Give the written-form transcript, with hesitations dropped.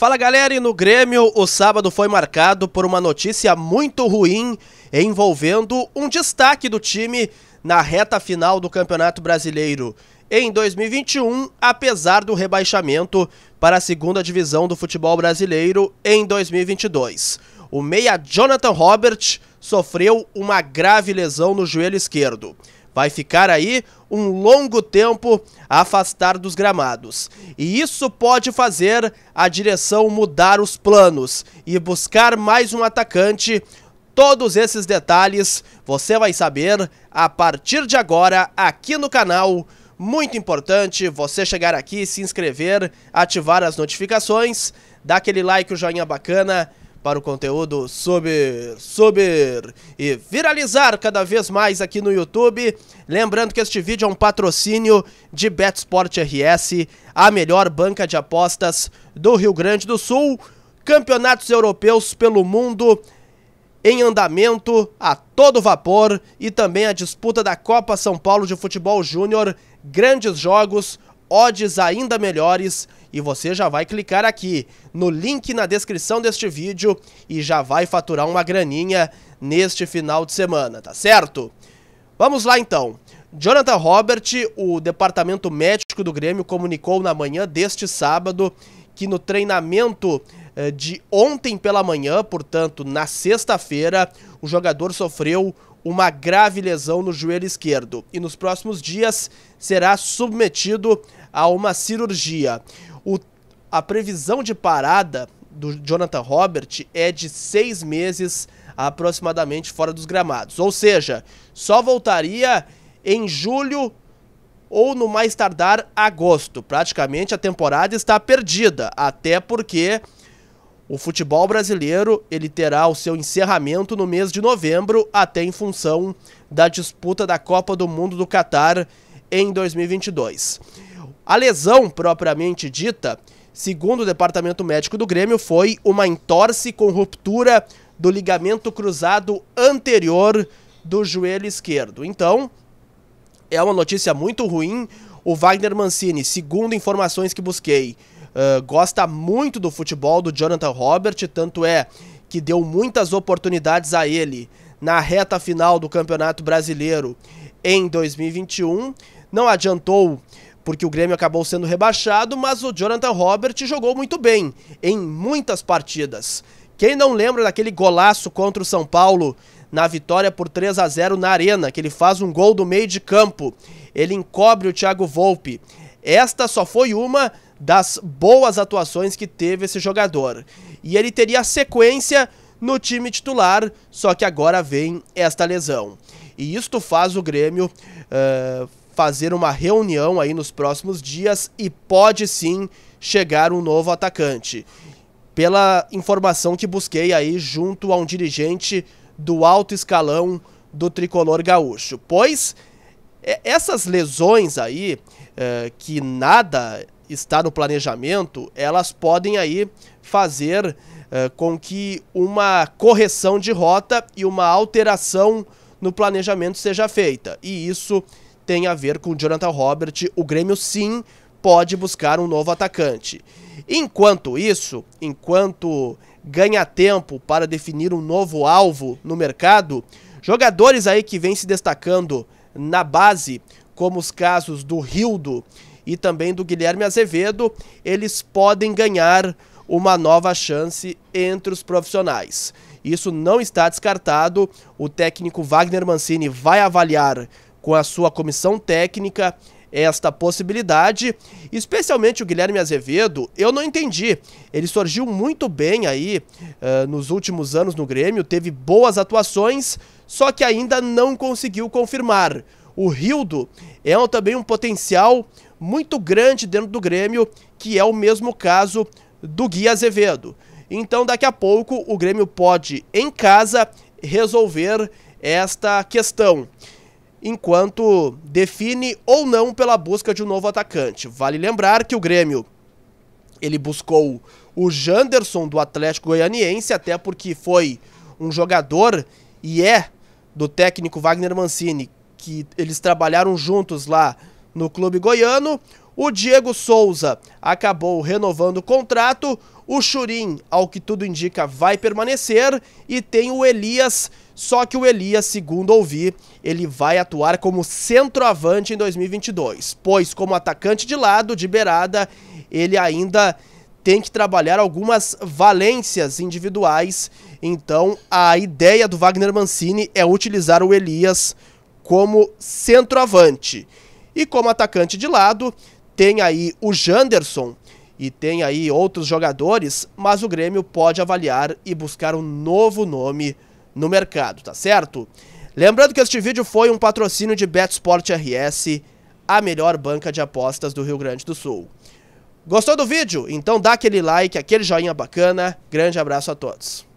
Fala galera, e no Grêmio o sábado foi marcado por uma notícia muito ruim envolvendo um destaque do time na reta final do Campeonato Brasileiro em 2021, apesar do rebaixamento para a segunda divisão do futebol brasileiro em 2022. O meia Jonathan Robert sofreu uma grave lesão no joelho esquerdo. Vai ficar aí um longo tempo afastado dos gramados. E isso pode fazer a direção mudar os planos e buscar mais um atacante. Todos esses detalhes você vai saber a partir de agora aqui no canal. Muito importante você chegar aqui, se inscrever, ativar as notificações, dar aquele like, o joinha bacana para o conteúdo subir e viralizar cada vez mais aqui no YouTube. Lembrando que este vídeo é um patrocínio de BetSport RS, a melhor banca de apostas do Rio Grande do Sul. Campeonatos europeus pelo mundo em andamento a todo vapor e também a disputa da Copa São Paulo de Futebol Júnior. Grandes jogos, odds ainda melhores, e você já vai clicar aqui no link na descrição deste vídeo e já vai faturar uma graninha neste final de semana, tá certo? Vamos lá então. Jonathan Robert, o departamento médico do Grêmio, comunicou na manhã deste sábado que no treinamento de ontem pela manhã, portanto na sexta-feira, o jogador sofreu uma grave lesão no joelho esquerdo e nos próximos dias será submetido a uma cirurgia. A previsão de parada do Jonathan Robert é de 6 meses aproximadamente fora dos gramados, ou seja, só voltaria em julho ou no mais tardar agosto. Praticamente a temporada está perdida, até porque o futebol brasileiro ele terá o seu encerramento no mês de novembro, até em função da disputa da Copa do Mundo do Catar em 2022. A lesão propriamente dita, segundo o departamento médico do Grêmio, foi uma entorse com ruptura do ligamento cruzado anterior do joelho esquerdo. Então, é uma notícia muito ruim. O Vagner Mancini, segundo informações que busquei, gosta muito do futebol do Jonathan Robert, tanto é que deu muitas oportunidades a ele na reta final do Campeonato Brasileiro em 2021. Não adiantou porque o Grêmio acabou sendo rebaixado, mas o Jonathan Robert jogou muito bem em muitas partidas. Quem não lembra daquele golaço contra o São Paulo na vitória por 3-0 na Arena, que ele faz um gol do meio de campo, ele encobre o Thiago Volpe. Esta só foi uma das boas atuações que teve esse jogador. E ele teria sequência no time titular, só que agora vem esta lesão. E isto faz o Grêmio fazer uma reunião aí nos próximos dias e pode sim chegar um novo atacante. Pela informação que busquei aí junto a um dirigente do alto escalão do Tricolor Gaúcho. Pois essas lesões aí, que nada está no planejamento, elas podem aí fazer com que uma correção de rota e uma alteração no planejamento seja feita. E isso tem a ver com o Jonathan Robert. O Grêmio sim pode buscar um novo atacante. Enquanto isso, enquanto ganha tempo para definir um novo alvo no mercado, jogadores aí que vêm se destacando na base, como os casos do Rildo e também do Guilherme Azevedo, eles podem ganhar uma nova chance entre os profissionais. Isso não está descartado. O técnico Vagner Mancini vai avaliar com a sua comissão técnica esta possibilidade, especialmente o Guilherme Azevedo. Eu não entendi, ele surgiu muito bem aí nos últimos anos no Grêmio, teve boas atuações, só que ainda não conseguiu confirmar. O Rildo é também um potencial muito grande dentro do Grêmio, que é o mesmo caso do Gui Azevedo. Então daqui a pouco o Grêmio pode, em casa, resolver esta questão, enquanto define ou não pela busca de um novo atacante. Vale lembrar que o Grêmio ele buscou o Janderson do Atlético Goianiense, até porque foi um jogador e é do técnico Vagner Mancini, que eles trabalharam juntos lá no clube goiano. O Diego Souza acabou renovando o contrato. O Churin, ao que tudo indica, vai permanecer e tem o Elias, só que o Elias, segundo ouvi, ele vai atuar como centroavante em 2022, pois como atacante de lado, de beirada, ele ainda tem que trabalhar algumas valências individuais, então a ideia do Vagner Mancini é utilizar o Elias como centroavante. E como atacante de lado, tem aí o Janderson, e tem aí outros jogadores, mas o Grêmio pode avaliar e buscar um novo nome no mercado, tá certo? Lembrando que este vídeo foi um patrocínio de BetSport RS, a melhor banca de apostas do Rio Grande do Sul. Gostou do vídeo? Então dá aquele like, aquele joinha bacana. Grande abraço a todos.